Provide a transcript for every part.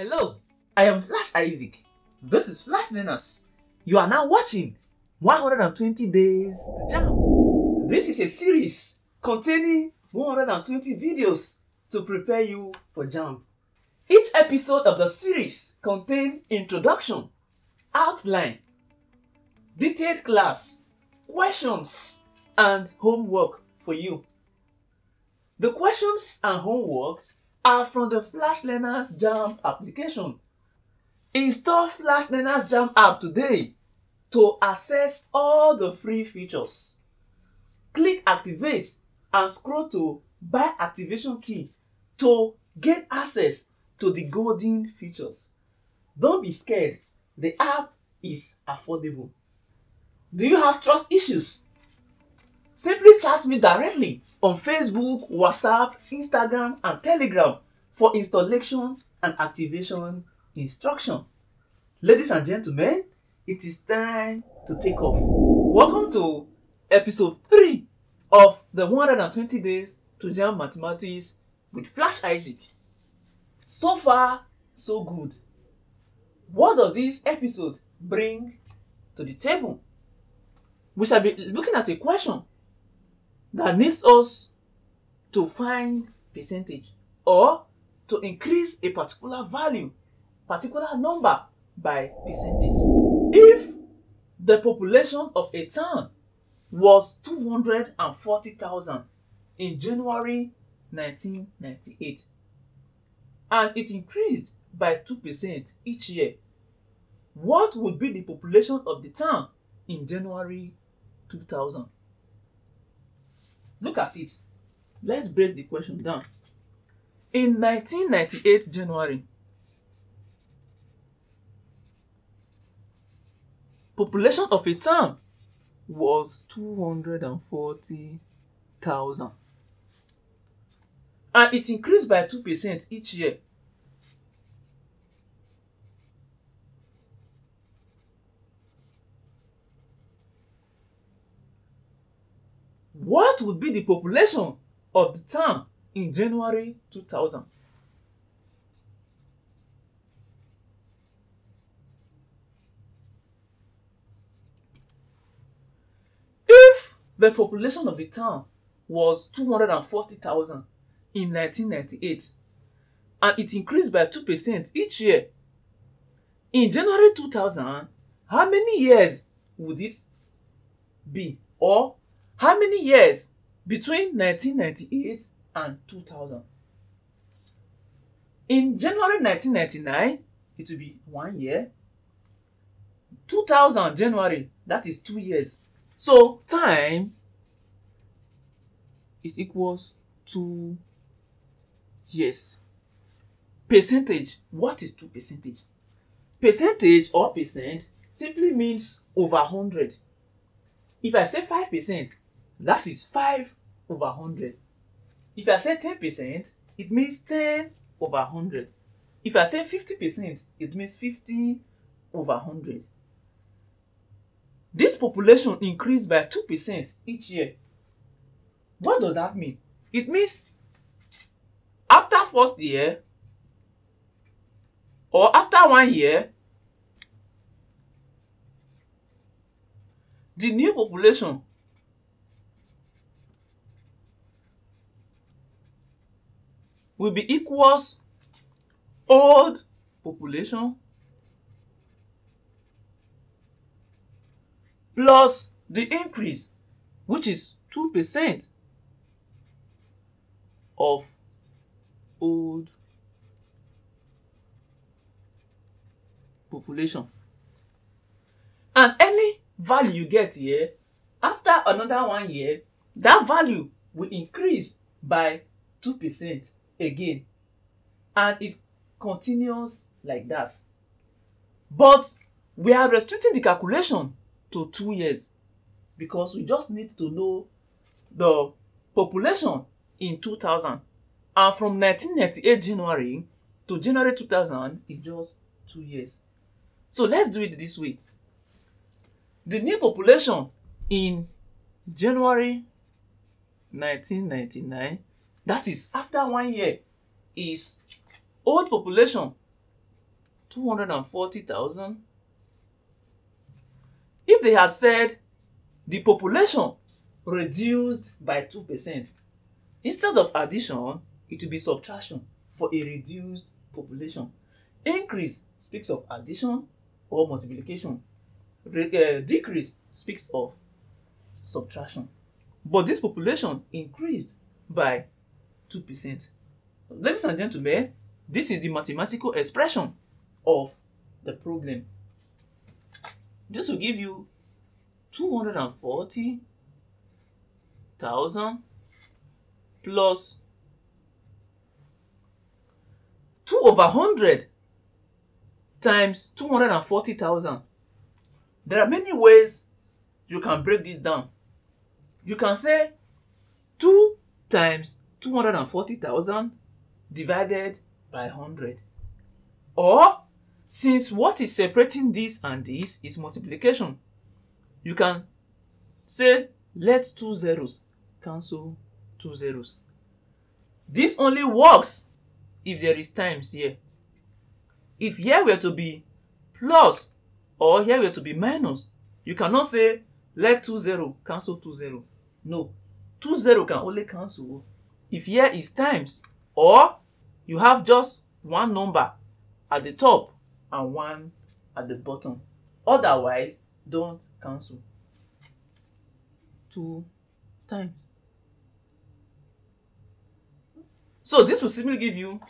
Hello, I am Flash Isaac. This is Flash Nenas. You are now watching 120 Days to JAMB. This is a series containing 120 videos to prepare you for JAMB. Each episode of the series contains introduction, outline, detailed class, questions, and homework for you. The questions and homework are from the FlashLearners JAMB application. Install FlashLearners JAMB app today to access all the free features. Click Activate and scroll to Buy Activation Key to get access to the golden features. Don't be scared, the app is affordable. Do you have trust issues? Simply chat me directly on Facebook, WhatsApp, Instagram, and Telegram for installation and activation instruction. Ladies and gentlemen, it is time to take off. Welcome to episode 3 of the 120 Days to JAMB Mathematics with Flash Isaac. So far, so good. What does this episode bring to the table? We shall be looking at a question that needs us to find percentage or to increase a particular value, particular number by percentage. If the population of a town was 240,000 in January 1998 and it increased by 2% each year, what would be the population of the town in January 2000? Look at it. Let's break the question down. In 1998 January, population of a town was 240,000. And it increased by 2% each year. What would be the population of the town in January 2000? If the population of the town was 240,000 in 1998 and it increased by 2% each year, in January 2000, how many years would it be, or how many years between 1998 and 2000? In January 1999, it will be 1 year. 2000 January, that is 2 years. So time is equals 2 years. Percentage, what is 2%? Percentage or percent simply means over 100. If I say 5%, that is 5 over 100. If I say 10%, it means 10 over 100. If I say 50%, it means 50 over 100. This population increased by 2% each year. What does that mean? It means after first year or after 1 year, the new population will be equals old population plus the increase, which is 2% of old population. And any value you get here, after another 1 year, that value will increase by 2% again, and it continues like that. But we are restricting the calculation to 2 years because we just need to know the population in 2000, and from 1998 January to January 2000 is just 2 years. So let's do it this way. The new population in January 1999, that is after 1 year, is old population 240,000. If they had said the population reduced by 2%, instead of addition, it will be subtraction for a reduced population. Increase speaks of addition or multiplication. Decrease speaks of subtraction. But this population increased by 2%. Ladies and gentlemen, this is the mathematical expression of the problem. This will give you 240,000 plus 2/100 times 240,000. There are many ways you can break this down. You can say 2 times 240,000 divided by 100. Or, since what is separating this and this is multiplication, you can say let two zeros cancel two zeros. This only works if there is times here. If here were to be plus or here were to be minus, you cannot say let 2 0 cancel 2 0. No, 2 0 can only cancel if here is times or you have just one number at the top and one at the bottom. Otherwise, don't cancel. 2 times. So this will simply give you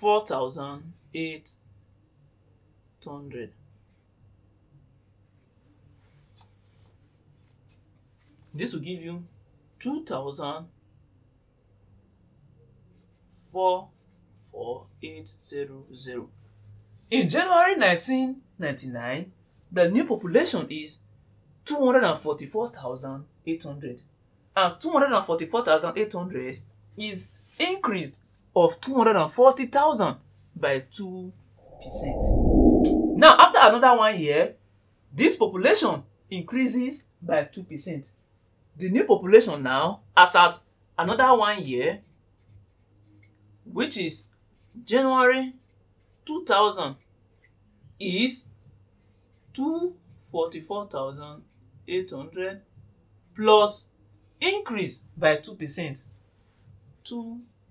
4,800. This will give you 2,448,000. In January 1999, the new population is 244,800, and 244,800 is increase of 240,000 by 2%. Now, after another 1 year, this population increases by 2%. The new population now, as at another 1 year, which is January 2000, is 244,800 plus increase by 2%.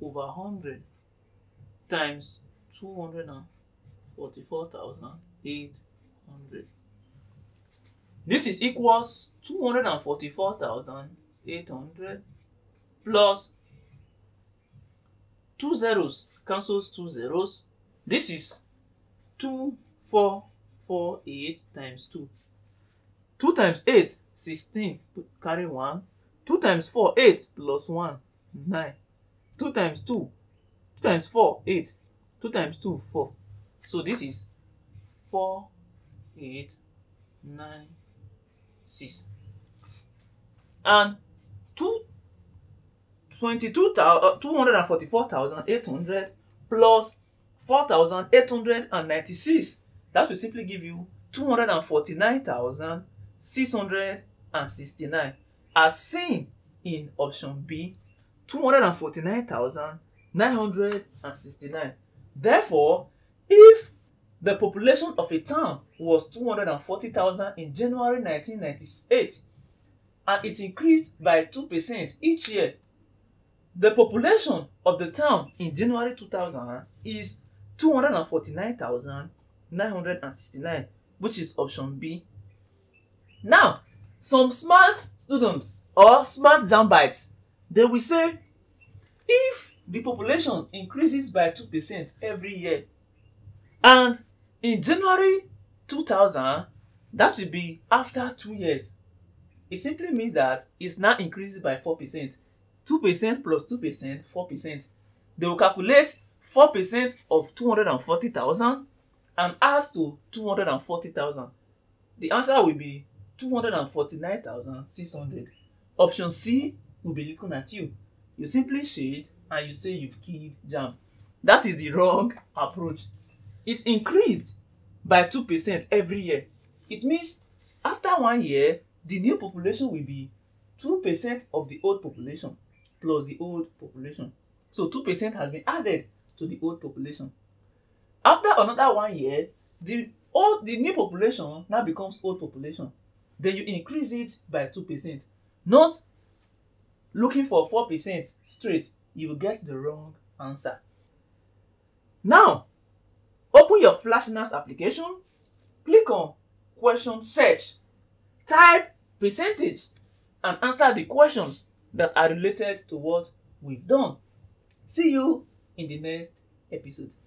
2/100 times 244,800. This is equals 244,800 plus 2 zeros cancels 2 zeros. This is 2,448 times 2. 2 times 8, 16. Carry 1. 2 times 4, 8 plus 1, 9. 2 times 2, 2 times 4, 8. 2 times 2, 4. So this is 4,896. And 244,800 plus 4,896. That will simply give you 249,669. As seen in option B, 249,969. Therefore, if the population of a town was 240,000 in January 1998 and it increased by 2% each year, the population of the town in January 2000 is 249,969, which is option B. Now, some smart students or smart Jambites, they will say, if the population increases by 2% every year, and in January 2000, that will be after 2 years, it simply means that it's now increased by 4%. 2% plus 2%, 4%. They will calculate 4% of 240,000 and add to 240,000. The answer will be 249,600. Option C will be looking at you. You simply shade and you say you've killed JAMB. That is the wrong approach. It increased by 2% every year. It means after 1 year, the new population will be 2% of the old population plus the old population. So 2% has been added to the old population. After another 1 year, the new population now becomes old population. Then you increase it by 2%. Not looking for 4% straight. You will get the wrong answer. Now, open your FlashNenas application. Click on question search. Type percentage and answer the questions that are related to what we've done. See you in the next episode.